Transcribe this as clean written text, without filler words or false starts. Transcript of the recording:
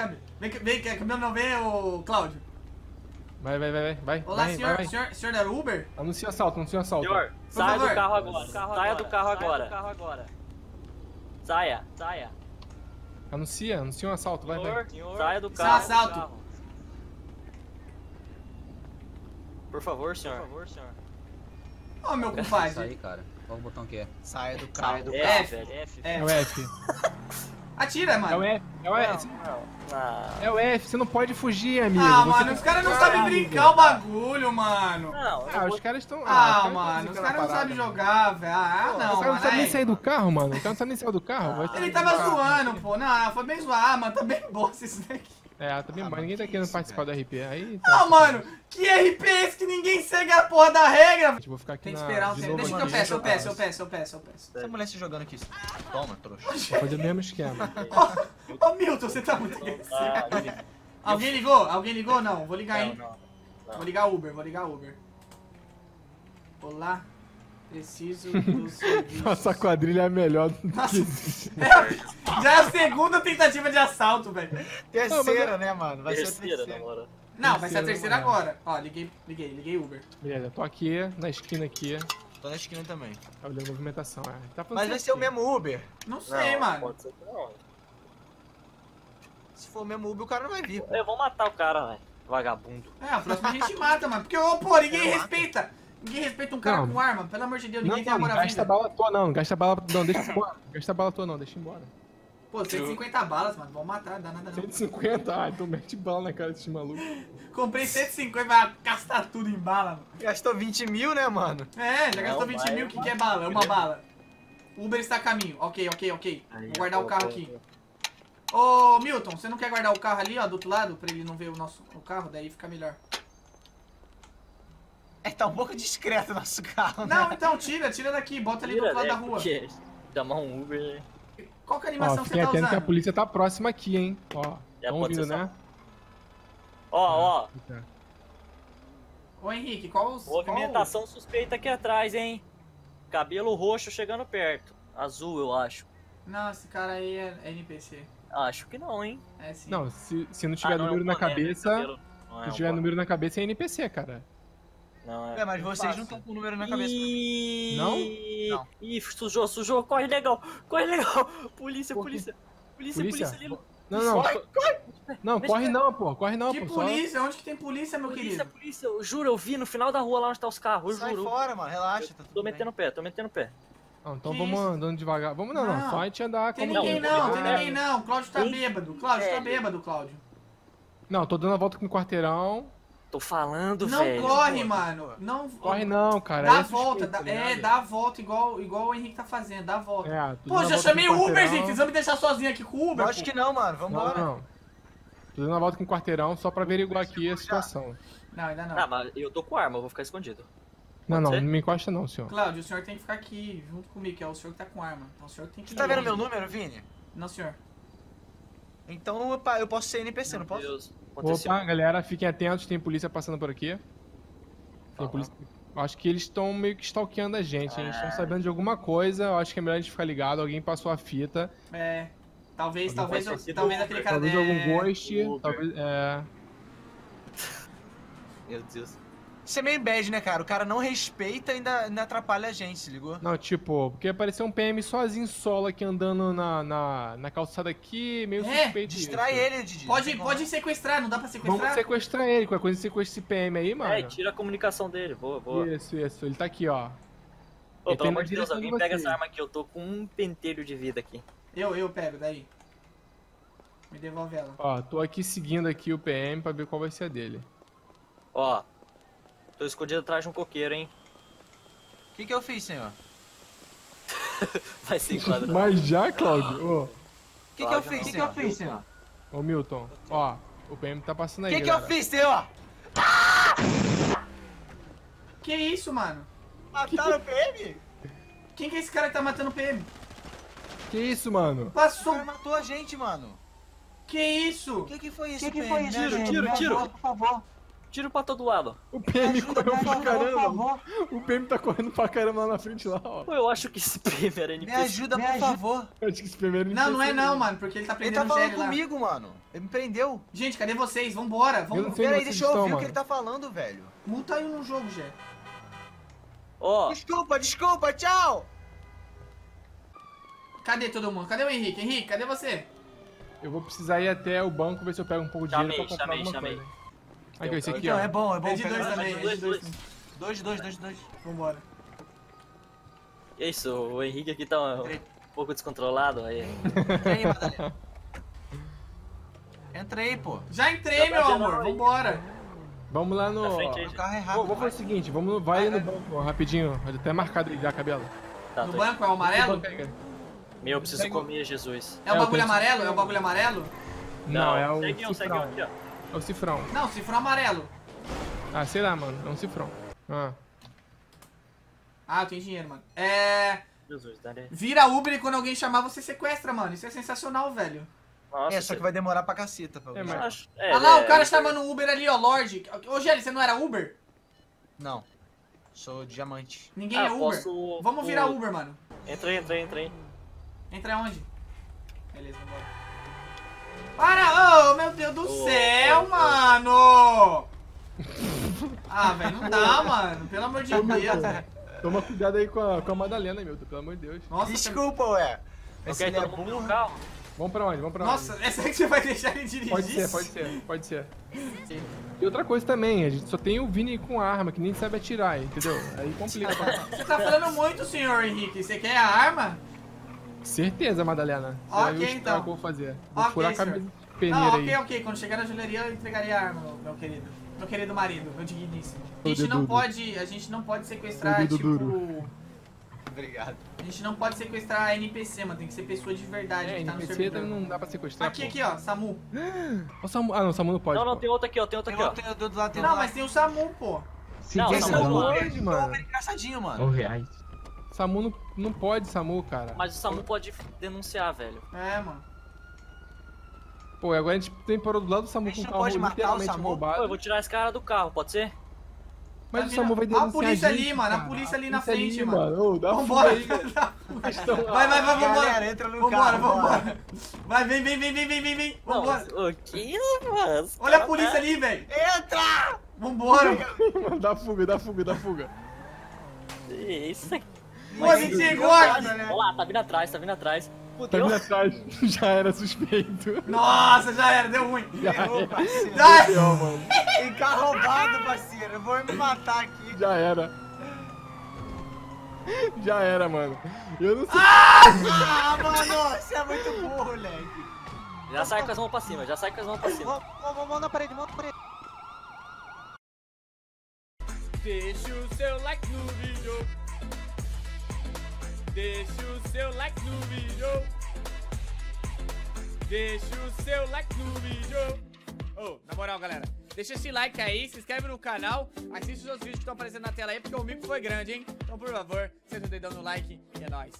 Camilo. Vem, Camilo não vem, ô Cláudio. Vai. Olá, vai, senhor. Vai. Senhor da Uber? Anuncia assalto. Senhor, sai do carro agora. Saia do carro agora. Saia. Anuncia um assalto, vai. Senhor, saia do carro. Assalto. Por favor, senhor. Ó, meu compadre. Sai, cara. Qual o botão que é? Saia do carro. F. É o F. Atira, mano. É o F. Não. É o F, você não pode fugir, amigo. Ah, você mano, os caras não sabem brincar o bagulho, mano. Os caras estão... os caras não sabem jogar, velho. Não, os caras não sabem nem sair do carro, mano. Ele tava zoando, pô. Não, foi bem zoar, mano. Tá bem bosta isso daqui. Tá bem bosta. Ninguém tá querendo participar do RP. Mano, que RP é esse que ninguém segue a porra da regra? Vou ficar aqui. Tem que esperar o tempo. Deixa que eu peço. Essa mulher se jogando aqui. Toma, trouxa. Vou fazer o mesmo esquema. Ô, Milton, você tá muito agressivo. Alguém ligou? Não, vou ligar, hein? Não. Vou ligar Uber. Olá, preciso do serviço. Nossa, a quadrilha é a melhor do que... Já é a segunda tentativa de assalto, velho. Terceira, né, mano? Vai ser a terceira agora. Não, vai ser a terceira agora. Ó, liguei Uber. Beleza, tô aqui, na esquina aqui. Tô na esquina também. Tá olhando a movimentação, é. Mas vai ser o mesmo Uber? Não sei, mano. Pode ser que não. Se for o mesmo Uber, o cara não vai vir. Eu vou matar o cara, velho. Vagabundo. A próxima a gente mata, mano. Porque, ninguém respeita. Ninguém respeita um cara com arma. Pelo amor de Deus, ninguém tem agora a vida. Não gasta bala tua não. Deixa embora. Pô, 150 balas, mano. Vão matar, não dá nada não. 150? Então mete bala na cara desses malucos. Comprei 150, vai gastar tudo em bala, mano. Gastou 20 mil, né, mano? Já gastou 20 mil, que é bala? É uma bala. Uber está a caminho. Ok. Vou guardar o carro aqui. Ô, Milton, você não quer guardar o carro ali, ó, do outro lado? Pra ele não ver o carro, daí fica melhor. Tá um pouco discreto o nosso carro, né? Não, então tira daqui, bota ali do outro lado da rua. Chamar um Uber, qual que é a animação que você tá usando? Que a polícia tá próxima aqui, hein? Ó, tá ouvindo, né? Ô, Henrique, movimentação suspeita aqui atrás, hein? Cabelo roxo chegando perto. Azul, eu acho. Não, esse cara aí é NPC. Acho que não, hein? É sim. Não, se não tiver número na cabeça... Se tiver número na cabeça, é NPC, cara. Não, mas vocês não estão com o número na cabeça. Não? Ih, sujou, corre legal. Polícia. Corre não, pô. Que polícia? Onde que tem polícia, meu querido? Polícia, eu juro, eu vi no final da rua lá onde tá os carros, eu juro. Sai fora, mano, relaxa. Tô metendo o pé. Não, então vamos andando devagar. Não, só a gente andar. Tem ninguém não, o Cláudio tá bêbado. Não, tô dando a volta com o quarteirão. Tô falando, velho. Não corre, mano. Corre não, cara. Dá a volta. Dá a volta igual o Henrique tá fazendo. Dá a volta. Pô, já chamei o Uber, gente. Vocês vão me deixar sozinho aqui com o Uber? Acho que não, mano. Vambora. Não. Tô dando a volta com o quarteirão só pra averiguar aqui a situação. Não, ainda não. Mas eu tô com arma. Eu vou ficar escondido. Não me encosta não, senhor. Cláudio, o senhor tem que ficar aqui junto comigo, que é o senhor que tá com arma. Então o senhor tem que... Você tá vendo meu número, Vini? Não, senhor. Então eu posso ser NPC, não posso? Meu Deus. Opa, galera, fiquem atentos, tem polícia passando por aqui. Tem polícia... Acho que eles estão meio que stalkeando a gente, eles estão sabendo de alguma coisa, eu acho que é melhor a gente ficar ligado, alguém passou a fita. Talvez aquele cara... Talvez algum ghost, talvez... Meu Deus. Isso é meio bad, né, cara? O cara não respeita e ainda atrapalha a gente, se ligou? Não, tipo, porque apareceu um PM sozinho, solo aqui, andando na calçada aqui, meio suspeito. Distrai ele, Didi. Pode sequestrar, não dá pra sequestrar? Vamos sequestrar ele, qualquer coisa sequestra esse PM aí, mano. Tira a comunicação dele, boa. Isso, ele tá aqui, ó. Ô, pelo amor de Deus, alguém pega essa arma aqui, eu tô com um pentelho de vida aqui. Eu pego, daí. Me devolve ela. Ó, tô aqui seguindo aqui o PM pra ver qual vai ser a dele. Ó. Tô escondido atrás de um coqueiro, hein? O que eu fiz, senhor? Vai se enquadrar. Mas já, Cláudio? O que eu fiz, senhor? Ô, Milton, ó, o PM tá passando aí, galera. Que eu fiz, senhor? Que isso, mano? Mataram o PM? Quem que é esse cara que tá matando o PM? Que isso, mano? Passou! O cara matou a gente, mano. Que isso? O que foi isso, PM? Tiro, por favor. Tiro pra todo lado. O PM correu pra caramba. O PM tá correndo pra caramba lá na frente, lá, ó. Pô, eu acho que esse PM era NPC. Me ajuda, por favor. Eu acho que esse PM era NPC. Não, não é não, mano, porque ele tá prendendo o Gelli lá. Ele tá falando comigo, mano. Ele me prendeu. Gente, cadê vocês? Vambora. Peraí, deixa eu ouvir o que ele tá falando, velho. Multa aí no jogo, Gelli. Ó. Desculpa, desculpa, tchau. Cadê todo mundo? Cadê o Henrique? Henrique, cadê você? Eu vou precisar ir até o banco, ver se eu pego um pouco de dinheiro pra comprar alguma coisa. Aqui, esse aqui, ó. É bom, é bom. É de dois também. Dois. Vambora. É isso, o Henrique aqui tá um pouco descontrolado aí. Entra aí, Madalena. Entrei, pô. Já entrei, meu amor. Vambora. Vamos lá no... O carro é rápido. Vou fazer o seguinte, vai no banco rapidinho. Até marcado já, cabelo. No banco é o amarelo? Meu, eu preciso comer, Jesus. É o bagulho amarelo? É o bagulho amarelo? Não, é o cifrão. É o cifrão. Não, cifrão amarelo. Ah, sei lá, mano. É um cifrão. Ah, eu tenho dinheiro, mano. É... Jesus, daria. Vira Uber e quando alguém chamar, você sequestra, mano. Isso é sensacional, velho. Nossa, é, só que vai demorar pra caceta. Pra mas... Olha lá, o cara chamando Uber ali, ó, Lorde. Ô, Gelli, você não era Uber? Não. Sou diamante. Ninguém é Uber? Posso... Vamos virar Uber, mano. Entra aí. Entra onde? Beleza, vambora. Para! Oh, meu Deus do céu, mano! Ah, velho, não dá, mano. Pelo amor de Deus, velho. Toma cuidado aí com a Madalena, meu. Pelo amor de Deus. Nossa, desculpa, ué. Esse é burro. Vamos pra onde? Nossa, essa é que você vai deixar ele dirigir? Pode ser. E outra coisa também, a gente só tem o Vini com arma, que nem sabe atirar, entendeu? Aí complica. Você tá falando muito, senhor Henrique. Você quer a arma? Certeza, Madalena. Ok, então. O que eu vou fazer? Vou furar a cabeça de peneira aí. Ok. Quando chegar na joalheria, eu entregaria a arma, meu querido. Meu querido marido, meu digníssimo. A gente não pode sequestrar, tipo... Obrigado. A gente não pode sequestrar NPC, mano. Tem que ser pessoa de verdade. Que tá no servidor. Não dá pra sequestrar. Aqui, ó. Samu. O Samu. Ah, não. O Samu não pode. Não, tem outro aqui, ó. Não, mas tem o Samu, pô. Não, o Samu perde, mano. É engraçadinho, mano. R$9. Samu não pode, Samu, cara. Mas o Samu pode denunciar, velho. É, mano. Pô, agora a gente tem que parar do lado do Samu com o carro literalmente roubado. Pô, eu vou tirar esse cara do carro, pode ser? Mas o Samu vai denunciar a polícia ali, mano. A polícia ali na frente, mano. Vambora. Vai, vambora. Vai, vem. Vambora. O que, mano? Olha a polícia ali, velho. Entra! Vambora. Dá fuga. Isso aqui. Pô, a gente chegou aqui! Olha lá, tá vindo atrás. Fudeu. Tá vindo atrás, já era suspeito. Nossa, já era, deu ruim. Já era, mano. Carro roubado, parceiro. Eu vou me matar aqui. Já era, mano. Eu não sei. Mano, você é muito burro, moleque. Já sai com as mãos pra cima. Mão na parede, Deixa o seu like no vídeo. Deixa o seu like no vídeo. Deixa o seu like no vídeo. Na moral, galera, deixa esse like aí, se inscreve no canal, assiste os outros vídeos que estão aparecendo na tela aí, porque o mico foi grande, hein? Então, por favor, senta o dedão no like e é nóis.